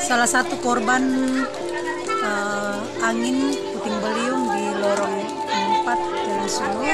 salah satu korban angin puting beliung di lorong 4 Jalan Sunu.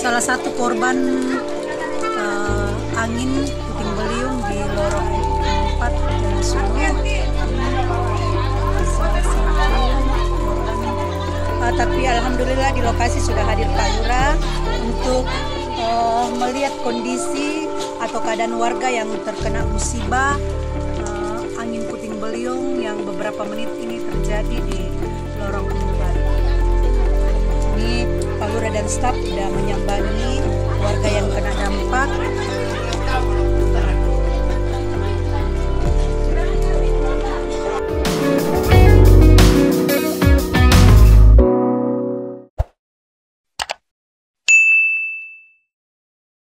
Salah satu korban angin puting beliung di lorong 4 Jalan Sunu. Tapi alhamdulillah di lokasi sudah hadir Pak Yura untuk melihat kondisi atau keadaan warga yang terkena musibah angin puting beliung yang beberapa menit ini terjadi di lorong 4. Ini Pak Yura dan staf sudah menyambangi warga yang kena dampak.